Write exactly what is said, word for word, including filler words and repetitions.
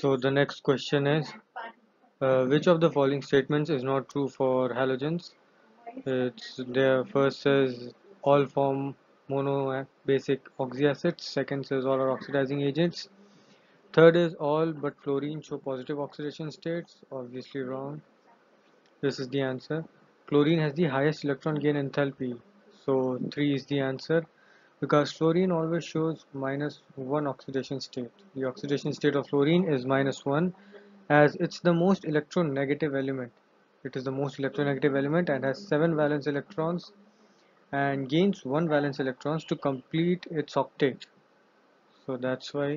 So the next question is, uh, which of the following statements is not true for halogens? It's there. First says all form monobasic oxyacids. Second says all are oxidizing agents. Third is all but fluorine show positive oxidation states. Obviously wrong. This is the answer. Chlorine has the highest electron gain enthalpy, so three is the answer, because fluorine always shows minus one oxidation state. The oxidation state of fluorine is minus one, as it's the most electronegative element. It is the most electronegative element and has seven valence electrons and gains one valence electrons to complete its octet. So that's why